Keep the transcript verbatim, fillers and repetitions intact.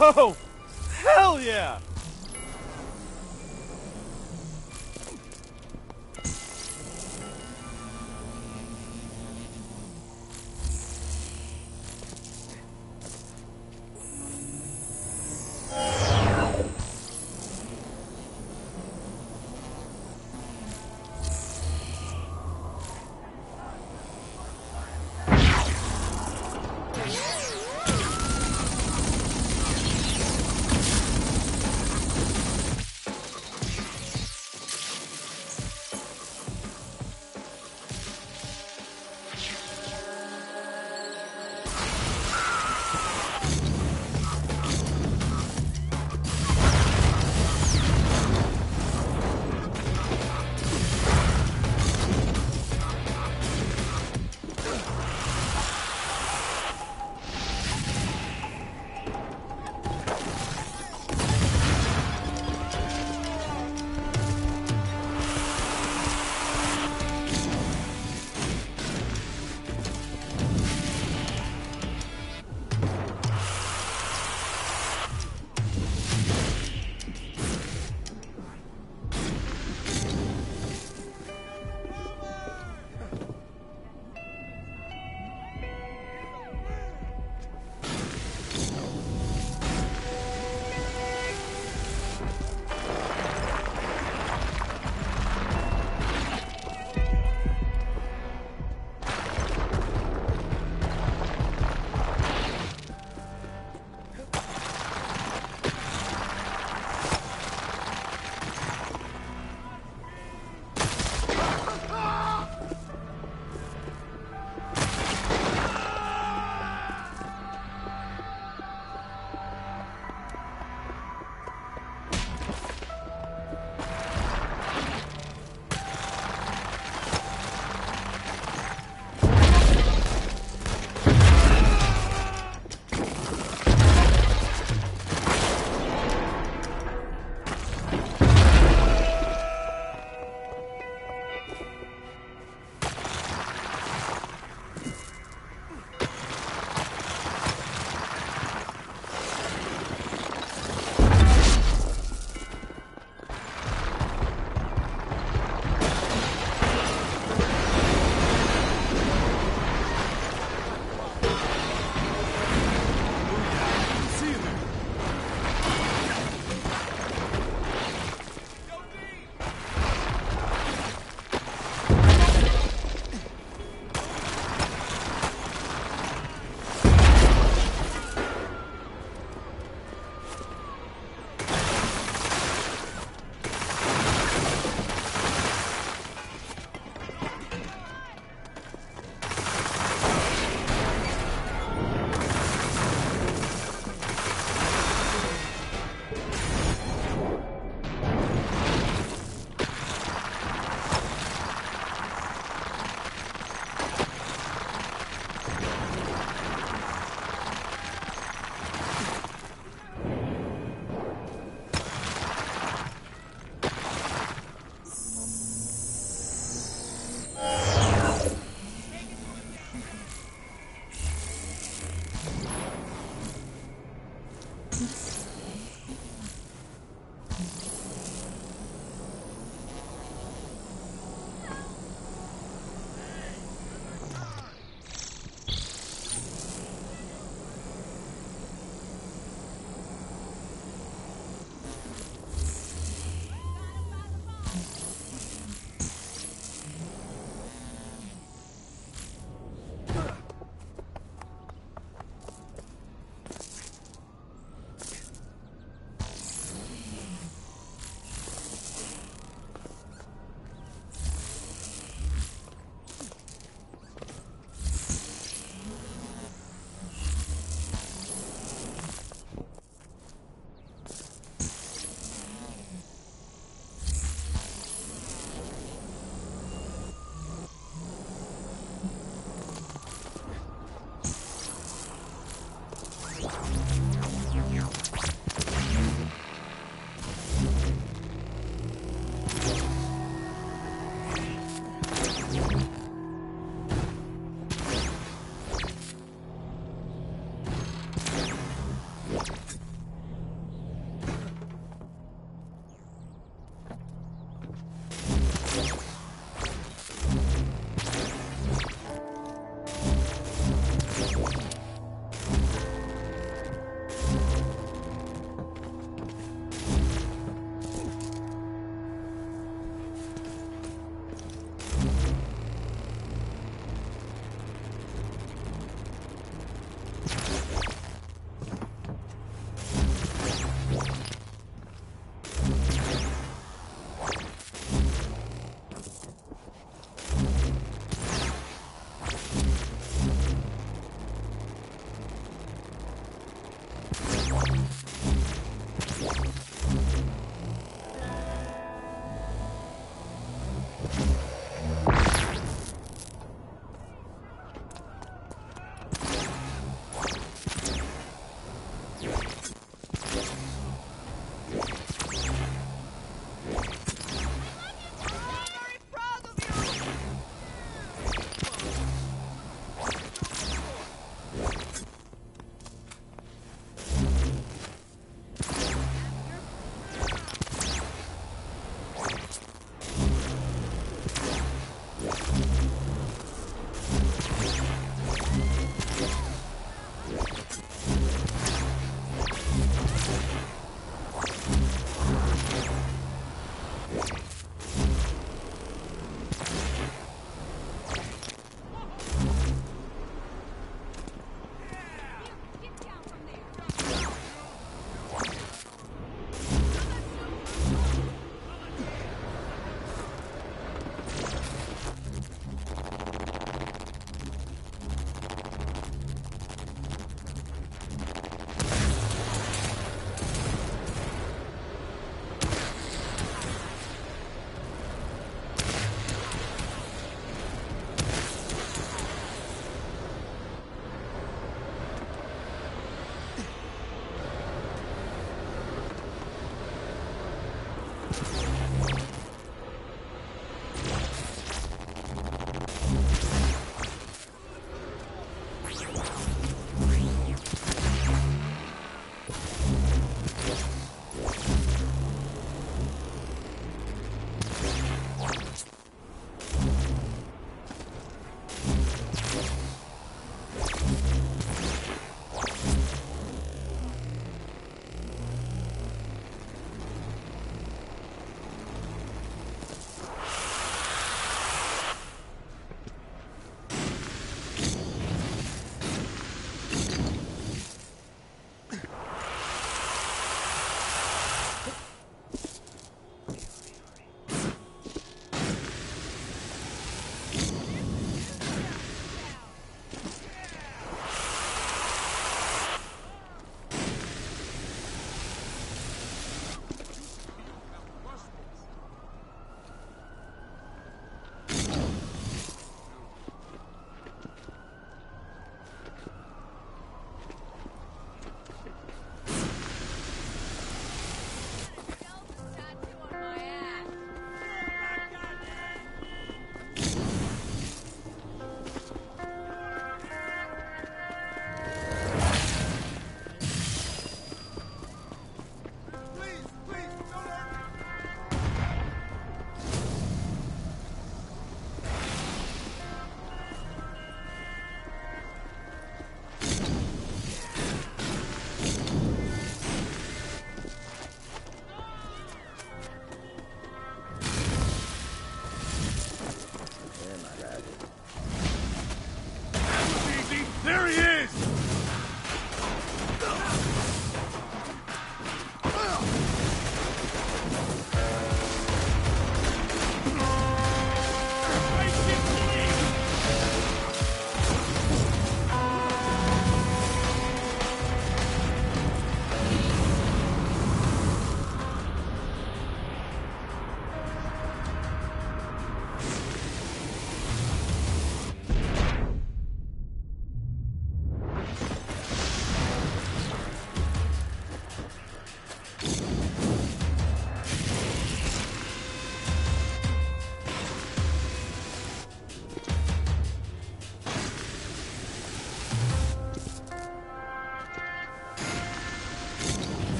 Oh, hell yeah!